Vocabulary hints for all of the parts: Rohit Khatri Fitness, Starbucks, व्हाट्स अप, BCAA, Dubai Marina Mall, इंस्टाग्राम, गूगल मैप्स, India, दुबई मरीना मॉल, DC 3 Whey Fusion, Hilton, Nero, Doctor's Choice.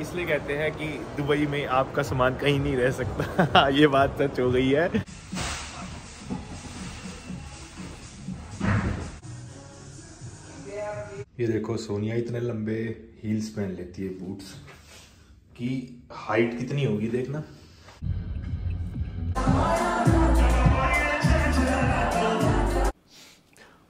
इसलिए कहते हैं कि दुबई में आपका सामान कहीं नहीं रह सकता। ये बात सच हो गई है। ये देखो सोनिया इतने लंबे हील्स पहन लेती है, बूट्स की हाइट कितनी होगी देखना।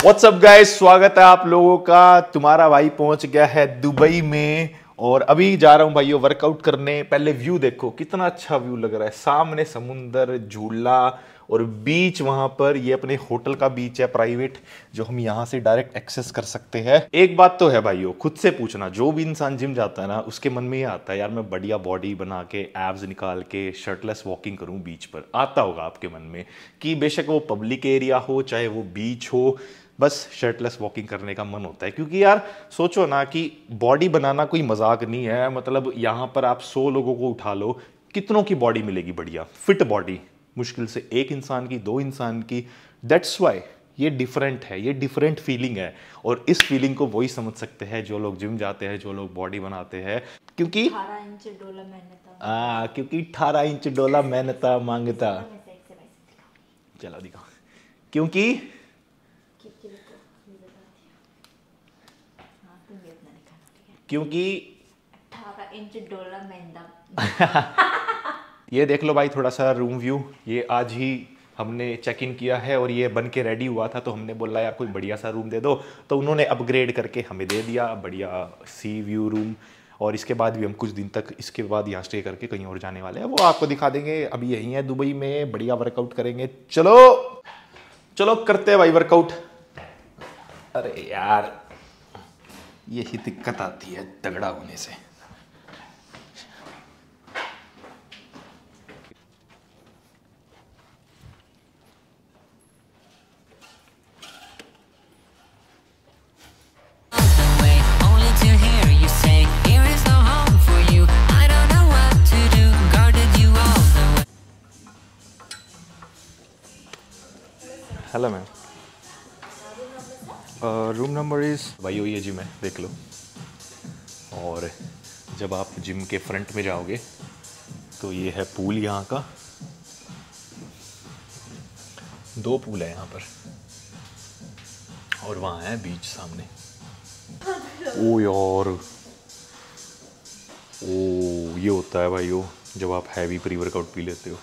व्हाट्स अप गाइस, स्वागत है आप लोगों का। तुम्हारा भाई पहुंच गया है दुबई में और अभी जा रहा हूं भाइयों वर्कआउट करने। पहले व्यू देखो कितना अच्छा व्यू लग रहा है, सामने समुंदर, झूला और बीच वहां पर। ये अपने होटल का बीच है प्राइवेट, जो हम यहां से डायरेक्ट एक्सेस कर सकते हैं। एक बात तो है भाइयों, खुद से पूछना, जो भी इंसान जिम जाता है ना उसके मन में ये आता है यार मैं बढ़िया बॉडी बना के एब्स निकाल के शर्टलेस वॉकिंग करूं बीच पर। आता होगा आपके मन में कि बेशक वो पब्लिक एरिया हो चाहे वो बीच हो, बस शर्टलेस वॉकिंग करने का मन होता है। क्योंकि यार सोचो ना कि बॉडी बनाना कोई मजाक नहीं है। मतलब यहाँ पर आप 100 लोगों को उठा लो, कितनों की बॉडी मिलेगी बढ़िया फिट बॉडी? मुश्किल से एक इंसान की, दो इंसान की। दैट्स वाई ये डिफरेंट है, ये डिफरेंट फीलिंग है और इस फीलिंग को वही समझ सकते हैं जो लोग जिम जाते हैं, जो लोग बॉडी बनाते हैं। क्योंकि 18 इंच डोला मेहनता मांगता। चलो दिखा, क्योंकि ये देख लो भाई थोड़ा सा रूम व्यू। ये आज ही हमने चेक इन किया है और ये बन के रेडी हुआ था, तो हमने बोला यार कोई बढ़िया सा रूम दे दो, तो उन्होंने अपग्रेड करके हमें दे दिया बढ़िया सी व्यू रूम। और इसके बाद भी हम कुछ दिन तक इसके बाद यहाँ स्टे करके कहीं और जाने वाले हैं, वो आपको दिखा देंगे। अभी यहीं है दुबई में, बढ़िया वर्कआउट करेंगे। चलो चलो करते हैं भाई वर्कआउट। अरे यार यही दिक्कत आती है तगड़ा होने से। Hello ma'am, room number is भाई ये जिम है देख लो। और जब आप जिम के फ्रंट में जाओगे तो ये है पूल, यहाँ का 2 पूल है यहाँ पर और वहाँ है बीच सामने। ओ यार, ओ ये होता है भाई वो जब आप हैवी प्री वर्कआउट पी लेते हो।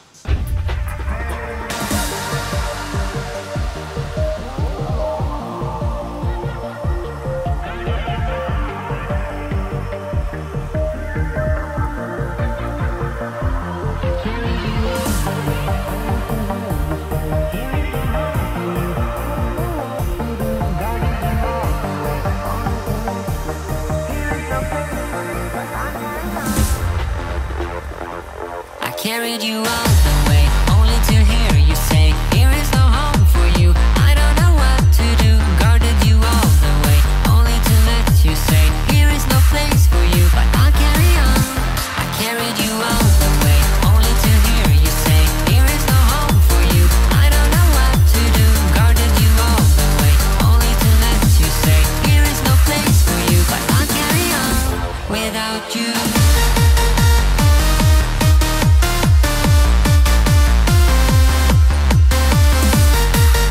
Carried you all the way, only to hear you say, here is no home for you, I don't know what to do, guarded you all the way, only to let you say, here is no place for you, but I'll carry on, I carried you all the way, only to hear you say, here is no home for you, I don't know what to do, guarded you all the way, only to let you say, here is no place for you, but I'll carry on, without you.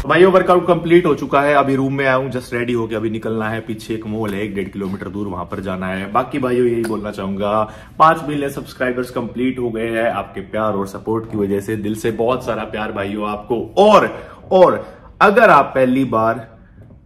भाइयों workout complete हो चुका है, अभी room में आया हूँ, just ready होके अभी निकलना है। पीछे एक मॉल है 1.5 किलोमीटर दूर, वहां पर जाना है। बाकी भाइयों यही बोलना चाहूंगा, 5 मिलियन सब्सक्राइबर्स कंप्लीट हो गए हैं आपके प्यार और सपोर्ट की वजह से। दिल से बहुत सारा प्यार भाइयों आपको। और अगर आप पहली बार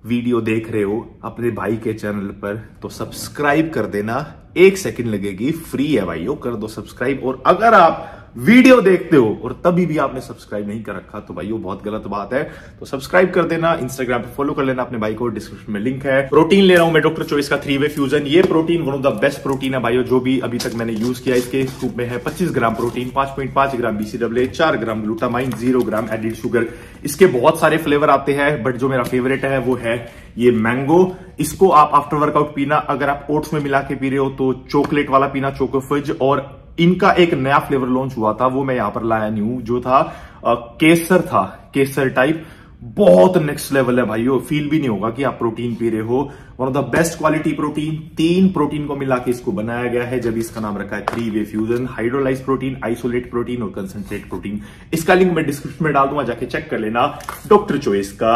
वीडियो देख रहे हो अपने भाई के चैनल पर तो सब्सक्राइब कर देना, 1 सेकंड लगेगी, फ्री है भाइयों, कर दो सब्सक्राइब। और अगर आप वीडियो देखते हो और तभी भी आपने सब्सक्राइब नहीं कर रखा तो भाइयों बहुत गलत बात है, तो सब्सक्राइब कर देना। इंस्टाग्राम पे फॉलो कर लेना अपने भाई को, डिस्क्रिप्शन में लिंक है। प्रोटीन ले रहा हूं मैं डॉक्टर चॉइस का 3 वे फ्यूजन। ये protein one of the best protein है भाइयों जो भी अभी तक मैंने यूज किया। इसके स्कूप में है 25 gram protein, 5.5 gram BCAA, 4 gram glutamine, 0 gram added sugar. इसके बहुत सारे फ्लेवर आते हैं बट जो मेरा फेवरेट है वो है ये मैंगो। इसको आप आफ्टर वर्कआउट पीना, अगर आप ओट्स में मिला के पी रहे हो तो चॉकलेट वाला पीना, चोको फज। और इनका एक नया फ्लेवर लॉन्च हुआ था वो मैं यहां पर लाया नहीं हूं, जो था केसर टाइप, बहुत नेक्स्ट लेवल है भाई, फील भी नहीं होगा कि आप प्रोटीन पी रहे हो। One of the best quality protein, 3 protein को मिला के इसको बनाया गया है, जब इसका नाम रखा है 3 whey fusion. Hydrolyse protein, isolate protein और कंसंट्रेट प्रोटीन। इसका लिंक मैं डिस्क्रिप्शन में डाल दूंगा, जाके चेक कर लेना। डॉक्टर चॉइस का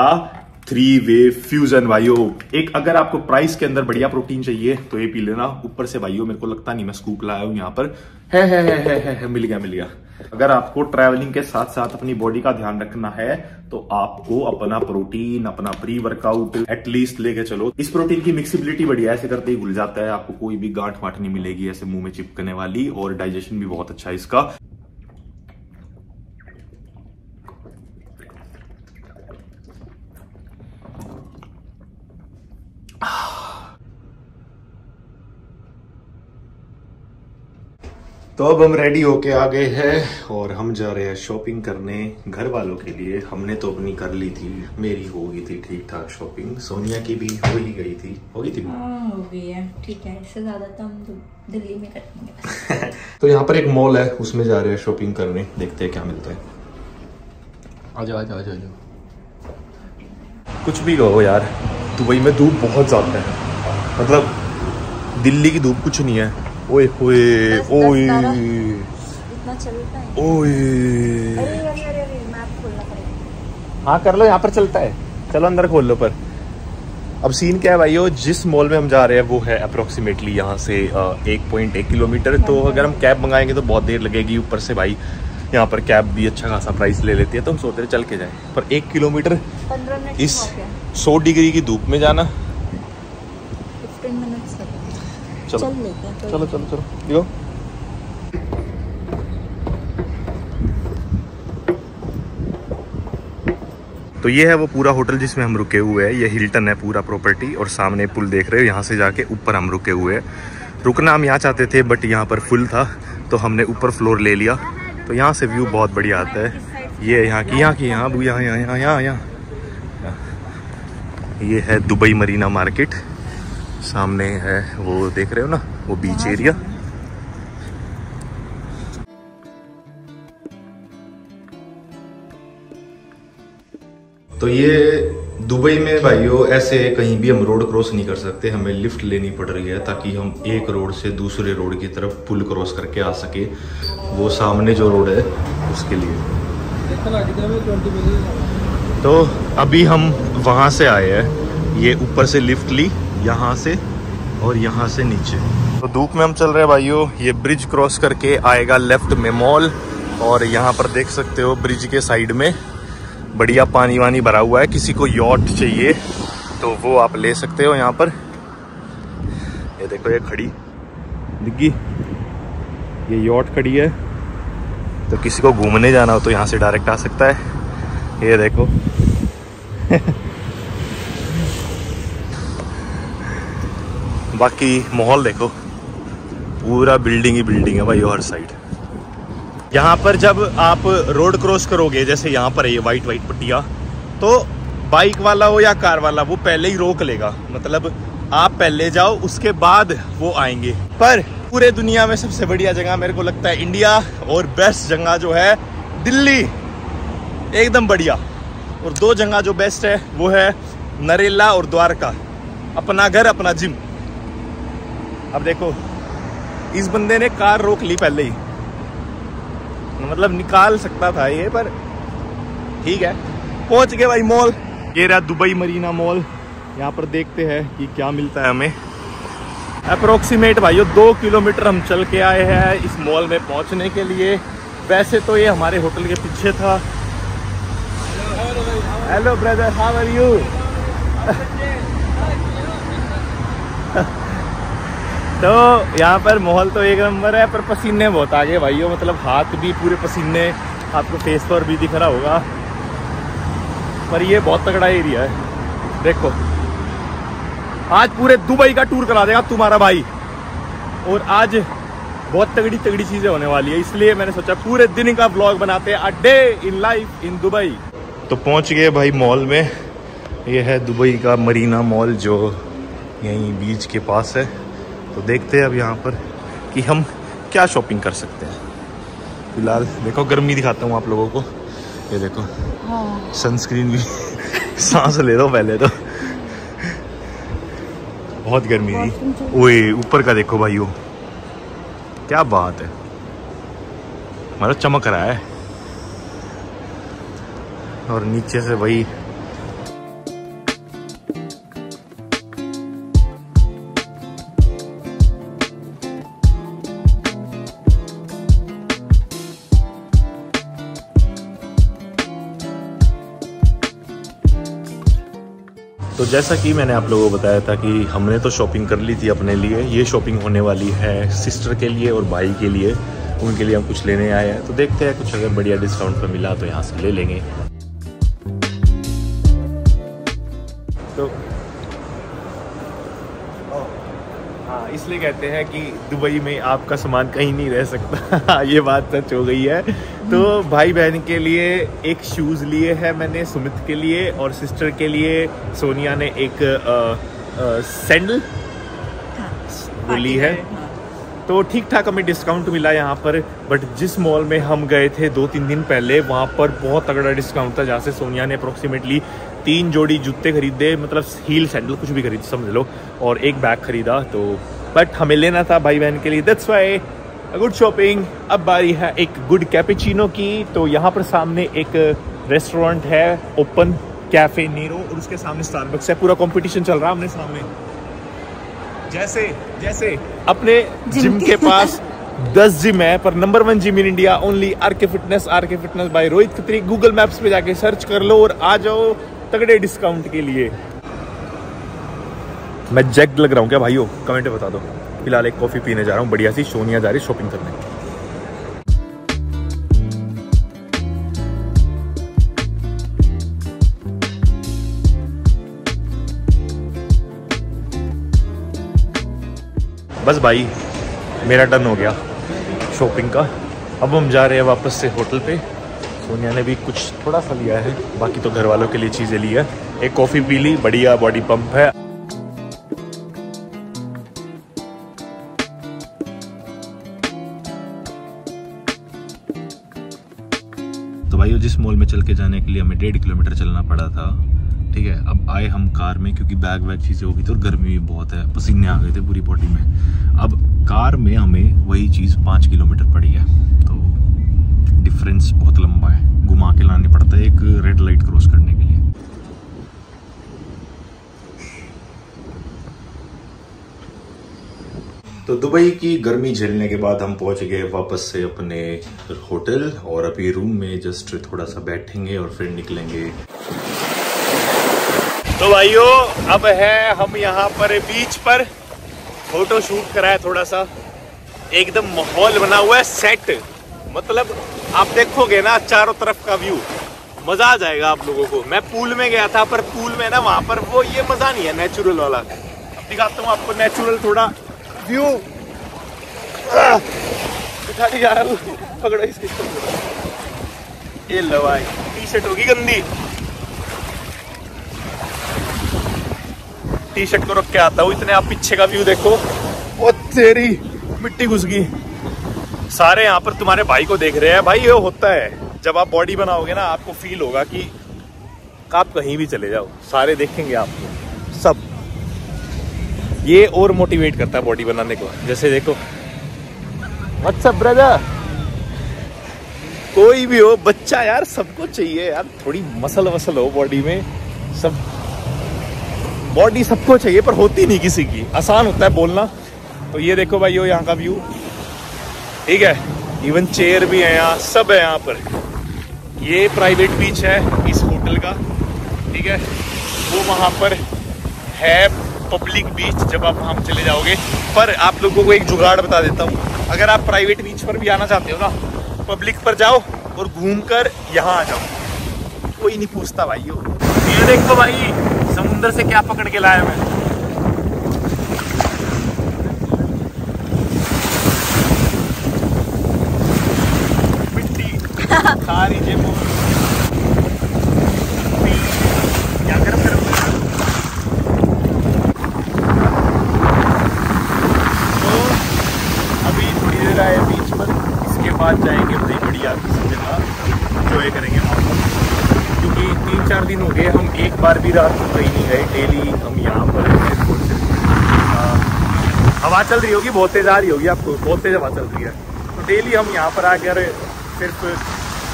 3 वे फ्यूजन भाइयो। एक अगर आपको प्राइस के अंदर बढ़िया प्रोटीन चाहिए तो ये पी लेना। ऊपर से भाइयो मेरे को लगता नहीं मैं स्कूप लाया हूं यहाँ पर। है मिल गया। अगर आपको ट्रैवलिंग के साथ साथ अपनी बॉडी का ध्यान रखना है तो आपको अपना प्रोटीन, अपना प्री वर्कआउट एटलीस्ट लेके चलो। इस प्रोटीन की मिक्सिबिलिटी बढ़िया, ऐसे करते ही घुल जाता है, आपको कोई भी गांठ वाट नहीं मिलेगी ऐसे मुंह में चिपकने वाली, और डाइजेशन भी बहुत अच्छा है इसका। तो अब हम रेडी होके आ गए हैं और हम जा रहे हैं शॉपिंग करने घर वालों के लिए। हमने तो अपनी कर ली थी, मेरी हो गई थी ठीक ठाक शॉपिंग, सोनिया की भी हो ही गई थी। हो गई है ठीक है, इससे ज्यादा तो हम दिल्ली में करेंगे। तो यहाँ पर एक मॉल है, उसमें जा रहे हैं शॉपिंग करने, देखते हैं क्या मिलता है। आ जाओ। कुछ भी कहो यार, दुबई में धूप बहुत ज्यादा है, मतलब दिल्ली की धूप कुछ नहीं है। ओए होए ओए इतना चलता है। अरे मैप खोलना पड़ेगा। हाँ कर लो, यहाँ पर चलता है, चलो अंदर खोल लो। पर अब सीन क्या है भाइयों, जिस मॉल में हम जा रहे हैं वो है अप्रोक्सीमेटली यहाँ से 1.1 किलोमीटर। तो अगर हम कैब मंगाएंगे तो बहुत देर लगेगी। ऊपर से भाई यहाँ पर कैब भी अच्छा खासा प्राइस ले लेती है, तो हम सोच रहे चल के जाएं। पर 1 किलोमीटर इस 100 डिग्री की धूप में जाना, चलो। तो ये है वो पूरा होटल जिसमें हम रुके हुए हैं, ये हिल्टन है पूरा प्रॉपर्टी, और सामने पुल देख रहे हो, यहाँ से जाके ऊपर हम रुके हुए हैं। रुकना हम यहाँ चाहते थे बट यहाँ पर फुल था तो हमने ऊपर फ्लोर ले लिया। तो यहाँ से व्यू बहुत बढ़िया आता है। ये यहाँ की ये है दुबई मरीना मार्केट, सामने है वो देख रहे हो ना, वो बीच एरिया। तो ये दुबई में भाइयों ऐसे कहीं भी हम रोड क्रॉस नहीं कर सकते, हमें लिफ्ट लेनी पड़ रही है ताकि हम एक रोड से दूसरे रोड की तरफ पुल क्रॉस करके आ सके। वो सामने जो रोड है उसके लिए। तो अभी हम वहाँ से आए हैं, ये ऊपर से लिफ्ट ली यहाँ से और यहाँ से नीचे। तो धूप में हम चल रहे हैं भाइयों। ये ब्रिज क्रॉस करके आएगा लेफ्ट में मॉल, और यहाँ पर देख सकते हो ब्रिज के साइड में बढ़िया पानी वानी भरा हुआ है। किसी को यॉट चाहिए तो वो आप ले सकते हो यहाँ पर। ये देखो ये खड़ी डिग्गी, ये यॉट खड़ी है, तो किसी को घूमने जाना हो तो यहाँ से डायरेक्ट आ सकता है। ये देखो बाकी माहौल देखो, पूरा बिल्डिंग ही बिल्डिंग है भाई हर साइड। यहाँ पर जब आप रोड क्रॉस करोगे, जैसे यहाँ पर है ये वाइट पट्टिया, तो बाइक वाला हो या कार वाला वो पहले ही रोक लेगा, मतलब आप पहले जाओ उसके बाद वो आएंगे। पर पूरे दुनिया में सबसे बढ़िया जगह मेरे को लगता है इंडिया, और बेस्ट जगह जो है दिल्ली, एकदम बढ़िया। और 2 जगह जो बेस्ट है वो है नरेला और द्वारका, अपना घर अपना जिम। अब देखो इस बंदे ने कार रोक ली पहले ही, मतलब निकाल सकता था ये, पर ठीक है पहुंच गए भाई मॉल। ये रहा दुबई मरीना मॉल, यहाँ पर देखते हैं कि क्या मिलता है हमें। अप्रोक्सीमेट भाइयों 2 किलोमीटर हम चल के आए हैं इस मॉल में पहुंचने के लिए। वैसे तो ये हमारे होटल के पीछे था। Hello brother, how are you? तो यहाँ पर माहौल तो एक नंबर है, पर पसीने बहुत आ गए भाइयों, मतलब हाथ भी पूरे पसीने, आपको फेस पर भी दिख रहा होगा। पर ये बहुत तगड़ा एरिया है, देखो आज पूरे दुबई का टूर करा देगा तुम्हारा भाई। और आज बहुत तगड़ी चीज़ें होने वाली है, इसलिए मैंने सोचा पूरे दिन का ब्लॉग बनाते हैं, a day in life in Dubai. तो पहुँच गए भाई मॉल में, ये है दुबई का मरीना मॉल जो यहीं बीच के पास है। तो देखते हैं अब यहाँ पर कि हम क्या शॉपिंग कर सकते हैं। फिलहाल देखो गर्मी दिखाता हूँ आप लोगों को, ये देखो सनस्क्रीन भी सांस ले लो पहले तो। बहुत गर्मी थी। ओए ऊपर का देखो भाइयों, क्या बात है, मतलब चमक रहा है। और नीचे से वही तो जैसा कि मैंने आप लोगों को बताया था कि हमने तो शॉपिंग कर ली थी अपने लिए, ये शॉपिंग होने वाली है सिस्टर के लिए और भाई के लिए, उनके लिए हम कुछ लेने आए हैं। तो देखते हैं कुछ अगर बढ़िया डिस्काउंट पर मिला तो यहाँ से ले लेंगे। तो हाँ, इसलिए कहते हैं कि दुबई में आपका सामान कहीं नहीं रह सकता ये बात सच हो गई है। तो भाई बहन के लिए एक शूज़ लिए है मैंने सुमित के लिए, और सिस्टर के लिए सोनिया ने एक सैंडल वो ली है। तो ठीक ठाक हमें डिस्काउंट मिला यहाँ पर, बट जिस मॉल में हम गए थे 2-3 दिन पहले वहाँ पर बहुत तगड़ा डिस्काउंट था, जहाँ से सोनिया ने अप्रोक्सीमेटली 3 जोड़ी जूते खरीदे, मतलब हील सैंडल कुछ भी खरीद समझ लो, और एक बैग खरीदा। तो बट हमें लेना था भाई बहन के लिए, that's why a good shopping. अब बारी है एक गुड कैपेचिनो की। तो यहाँ पर सामने एक रेस्टोरेंट है, ओपन कैफ़े नीरो, और उसके सामने स्टारबक्स है। पूरा कॉम्पिटिशन चल रहा है हमने सामने, जैसे जैसे अपने जिम के पास 10 जिम है, पर नंबर 1 gym in India only R K fitness by Rohit Khatri. गूगल मैप्स पे जाके सर्च कर लो और आ जाओ तगड़े डिस्काउंट के लिए। मैं जैक लग रहा हूँ क्या भाइयों, कमेंट बता दो। फिलहाल एक कॉफ़ी पीने जा रहा हूँ बढ़िया सी, सोनिया जा रही शॉपिंग करने। बस भाई मेरा टर्न हो गया शॉपिंग का, अब हम जा रहे हैं वापस से होटल पे। सोनिया ने भी कुछ थोड़ा सा लिया है, बाकी तो घर वालों के लिए चीज़ें ली है। एक कॉफ़ी पी ली, बढ़िया बॉडी पंप है। तो भाई जिस मॉल में चल के जाने के लिए हमें 1.5 किलोमीटर चलना पड़ा था, ठीक है, अब आए हम कार में क्योंकि बैग वैग चीज़ें हो गई थी और गर्मी भी बहुत है, पसीने आ गए थे पूरी बॉडी में। अब कार में हमें वही चीज़ 5 किलोमीटर पड़ी है, तो डिफरेंस बहुत लंबा है, घुमा के लाने पड़ता है एक रेड लाइट क्रॉस करने के लिए। तो दुबई की गर्मी झेलने के बाद हम पहुंच गए वापस से अपने होटल, और अभी रूम में जस्ट थोड़ा सा बैठेंगे और फिर निकलेंगे। तो भाइयों अब है हम यहाँ पर बीच पर, फोटो शूट कराया थोड़ा सा, एकदम माहौल बना हुआ है सेट, मतलब आप देखोगे ना चारों तरफ का व्यू, मज़ा आ जाएगा आप लोगों को। मैं पूल में गया था, पर पूल में ना वहाँ पर वो ये मज़ा नहीं है नेचुरल वाला। दिखाता हूँ आपको नेचुरल थोड़ा व्यू, उठा के जा रहा हूँ, पकड़ो इसकी, ये लो भाई टी शर्ट होगी गंदी, टी शर्ट को रख के आता हूँ इतने। आप पीछे का व्यू देखो, वो तेरी मिट्टी घुस गई। सारे यहाँ पर तुम्हारे भाई को देख रहे हैं। भाई ये होता है जब आप बॉडी बनाओगे ना, आपको फील होगा कि आप कहीं भी चले जाओ सारे देखेंगे आपको सब, ये और मोटिवेट करता है बॉडी बनाने को। जैसे देखो व्हाट्सअप ब्रदर, कोई भी हो बच्चा यार, सबको चाहिए यार थोड़ी मसल वसल हो बॉडी में, सब बॉडी सबको चाहिए पर होती नहीं किसी की। आसान होता है बोलना। तो ये देखो भाई यहाँ का व्यू, ठीक है, इवन चेयर भी है यहाँ, सब है यहाँ पर। ये प्राइवेट बीच है इस होटल का, ठीक है, वो वहाँ पर है पब्लिक बीच। जब आप वहाँ चले जाओगे, पर आप लोगों को एक जुगाड़ बता देता हूँ, अगर आप प्राइवेट बीच पर भी आना चाहते हो ना, पब्लिक पर जाओ और घूम कर यहाँ आ जाओ, कोई नहीं पूछता भाई हो। ये देखो भाई समुंदर से क्या पकड़ के लाया मैं, मिट्टी सारी जेबों में, क्या गरम गरम। तो अभी थोड़ी देर आए बीच पर, इसके बाद जाएंगे बड़ी बढ़िया किसी जगह, इंजॉय करेंगे वहाँ पर, क्योंकि 3-4 दिन हो गए हम एक बार भी रात को ट्रेनिंग है डेली। हम यहाँ पर हवा चल रही होगी, बहुत तेज आ रही होगी आपको, बहुत तेज हवा चल रही है। तो डेली हम यहाँ पर आकर सिर्फ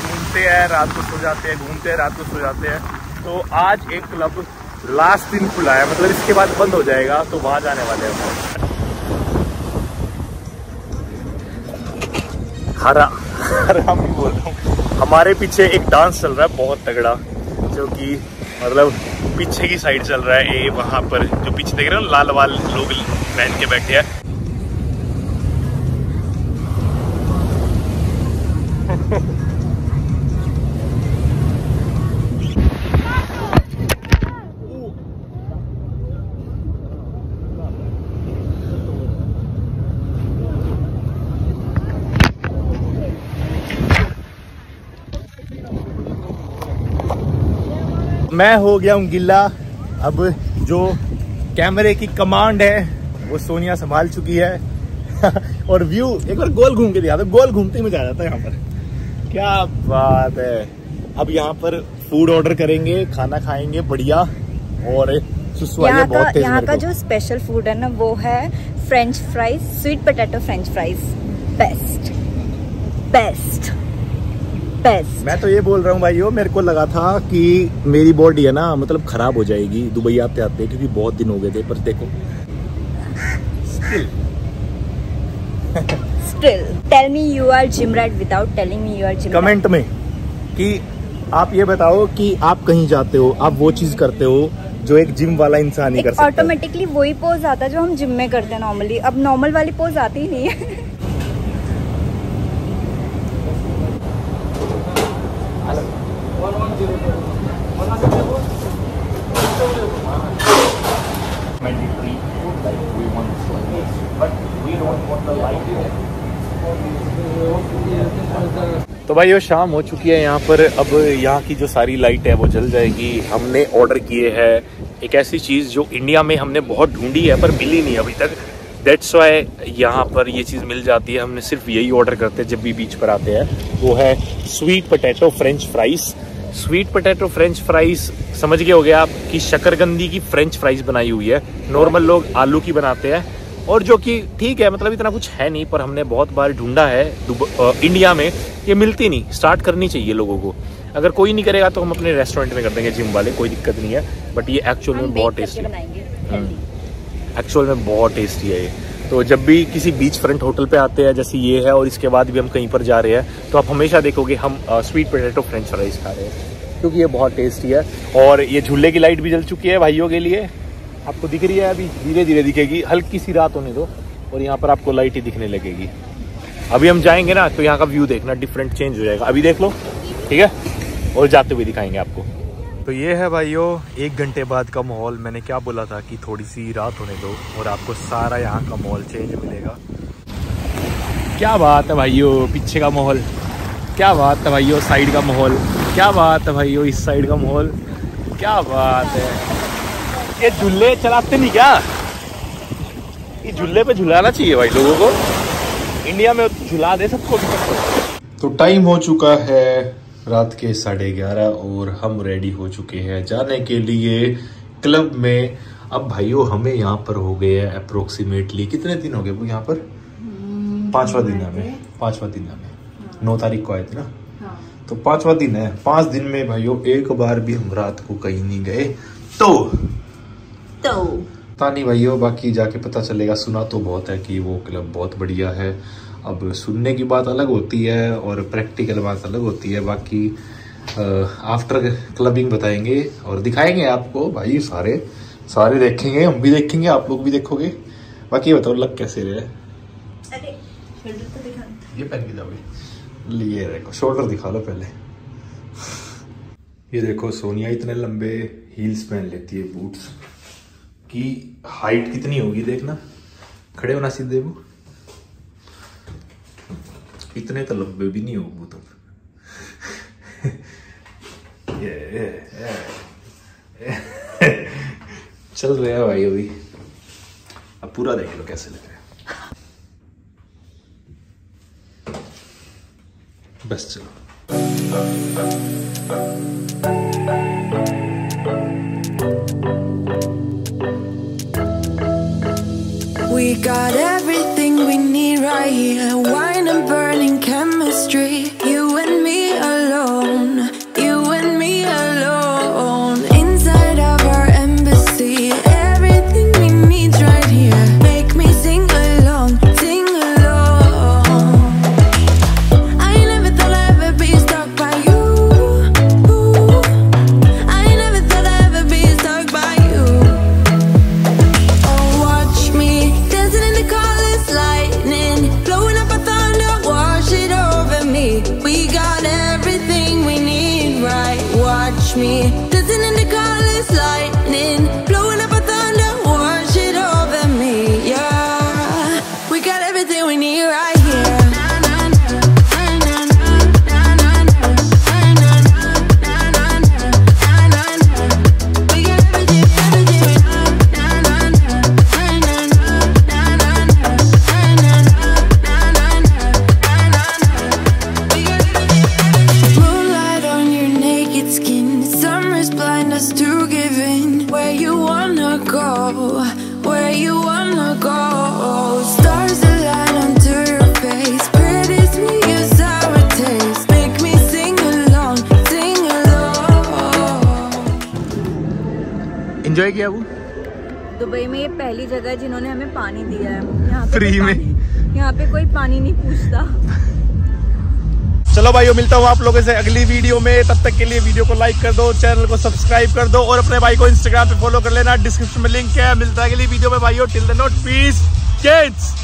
घूमते हैं, रात को सो जाते हैं, घूमते हैं, रात को सो जाते हैं। तो आज एक क्लब लास्ट दिन खुला है, मतलब इसके बाद बंद हो जाएगा, तो वहाँ जाने वाले हैं। हरा भी बोल रहा हूँ। हमारे पीछे एक डांस चल रहा है बहुत तगड़ा, जो कि मतलब पीछे की साइड चल रहा है। ये वहाँ पर जो पीछे देख रहे हो लाल वाल लोग पहन के बैठे हैं। मैं हो गया हूँ गिल्ला। अब जो कैमरे की कमांड है वो सोनिया संभाल चुकी है। और व्यू एक बार गोल घूम के दिया था, गोल घूमते ही मजा आ जाता है यहाँ पर, क्या बात है। अब यहाँ पर फूड ऑर्डर करेंगे, खाना खाएंगे बढ़िया। और यहाँ का जो स्पेशल फूड है ना, वो है French fries, sweet potato French fries, best best Best. मैं तो ये बोल रहा हूँ भाइयों, मेरे को लगा था कि मेरी बॉडी है ना, मतलब खराब हो जाएगी दुबई आते आते, क्योंकि बहुत दिन हो गए थे। पर देखो Still. Tell me you are gym rat without telling me you are gym rat. Comment में कि आप ये बताओ कि आप कहीं जाते हो, आप वो चीज करते हो जो एक जिम वाला इंसान ही कर सकता है। ऑटोमेटिकली वही पोज आता है जो हम जिम में करते हैं नॉर्मली। अब नॉर्मल वाली पोज आती ही नहीं है। तो भाई ये शाम हो चुकी है यहाँ पर। अब यहाँ की जो सारी लाइट है वो जल जाएगी। हमने ऑर्डर किए हैं एक ऐसी चीज़ जो इंडिया में हमने बहुत ढूंढी है पर मिली नहीं अभी तक। दैट्स वाई यहाँ पर ये चीज़ मिल जाती है। हमने सिर्फ यही ऑर्डर करते हैं जब भी बीच पर आते हैं, वो है sweet potato French fries. Sweet potato French fries समझ गए होगे आप कि शकरकंदी की फ्रेंच फ्राइज बनाई हुई है। नॉर्मल लोग आलू की बनाते हैं, और जो कि ठीक है, मतलब इतना कुछ है नहीं, पर हमने बहुत बार ढूंढा है इंडिया में, ये मिलती नहीं। स्टार्ट करनी चाहिए लोगों को, अगर कोई नहीं करेगा तो हम अपने रेस्टोरेंट में कर देंगे, जिम वाले, कोई दिक्कत नहीं है। बट ये एक्चुअल में बहुत टेस्टी है, एक्चुअल में बहुत टेस्टी है ये। तो जब भी किसी बीच फ्रंट होटल पे आते हैं जैसे ये है, और इसके बाद भी हम कहीं पर जा रहे हैं, तो आप हमेशा देखोगे हम स्वीट पोटैटो फ्रेंच फ्राइज खा रहे हैं, क्योंकि ये बहुत टेस्टी है। और ये झूले की लाइट भी जल चुकी है भाइयों के लिए, आपको दिख रही है अभी, धीरे धीरे दिखेगी, हल्की सी रात होने दो और यहाँ पर आपको लाइट ही दिखने लगेगी। अभी हम जाएंगे ना तो यहाँ का व्यू देखना डिफरेंट चेंज हो जाएगा, अभी देख लो ठीक है, और जाते हुए दिखाएंगे आपको। तो ये है भाइयों 1 घंटे बाद का माहौल। मैंने क्या बोला था कि थोड़ी सी रात होने दो और आपको सारा यहाँ का माहौल चेंज मिलेगा। क्या बात है भाइयों, पीछे का माहौल, क्या बात है भाइयों, साइड का माहौल, क्या बात है भाइयों, इस साइड का माहौल, क्या बात है। ये झूले चलाते नहीं क्या, ये झूले पे झुलाना चाहिए भाई लोगों को, इंडिया में झुला दे सबको। तो टाइम हो चुका है रात के 11:30 और हम रेडी हो चुके हैं जाने के लिए क्लब में। अब भाइयों हमें यहाँ पर हो गए है अप्रोक्सीमेटली कितने दिन हो गए वो यहाँ पर, पांचवा दिन है 9 तारीख को आए थे ना, हाँ। तो 5वां दिन है, 5 दिन में भाइयों एक बार भी हम रात को कहीं नहीं गए। तो तानी भाइयों, बाकी जाके पता चलेगा। सुना तो बहुत है कि वो क्लब बहुत बढ़िया है, अब सुनने की बात अलग होती है और प्रैक्टिकल बात अलग होती है। बाकी आफ्टर क्लबिंग बताएंगे और दिखाएंगे आपको भाई, सारे देखेंगे, हम भी देखेंगे, आप लोग भी देखोगे। बाकी बताओ लग कैसे रहे? अरे शोल्डर तो दिखा, ये पहन के जाओगे, लिए देखो शोल्डर दिखा लो पहले। ये देखो सोनिया इतने लंबे हील्स पहन लेती है, बूट्स की हाइट कितनी होगी देखना, खड़े होना सीधे, वो इतने तो लंबे भी नहीं हो वो तो। चल रहा है भाई अभी, अब पूरा देख लो कैसे लग रहा है, बस चलो। We got everything we need right here. Wine and burning chemistry. You and me alone. You and me alone. Inside of our embassy. Everything we need right here. Make me sing along, sing along. I never thought I'd ever be stuck by you. I never thought I'd ever be stuck by you. Oh, watch me. We got everything we need, right? Watch me dancing in the colors, lightning, blowing up a thunder, wash it over me, yeah. We got everything we need, right here. Enjoy किया वो? Dubai में ये पहली जगह है जिन्होंने हमें पानी दिया है यहाँ पे फ्री में। यहाँ पे कोई पानी नहीं पूछता। चलो भाइयों, मिलता हूँ आप लोगों से अगली वीडियो में। तब तक के लिए वीडियो को लाइक कर दो, चैनल को सब्सक्राइब कर दो और अपने भाई को इंस्टाग्राम पे फॉलो कर लेना। डिस्क्रिप्शन में लिंक है। मिलता है अगली वीडियो में भाइयों। Till then, note peace kids.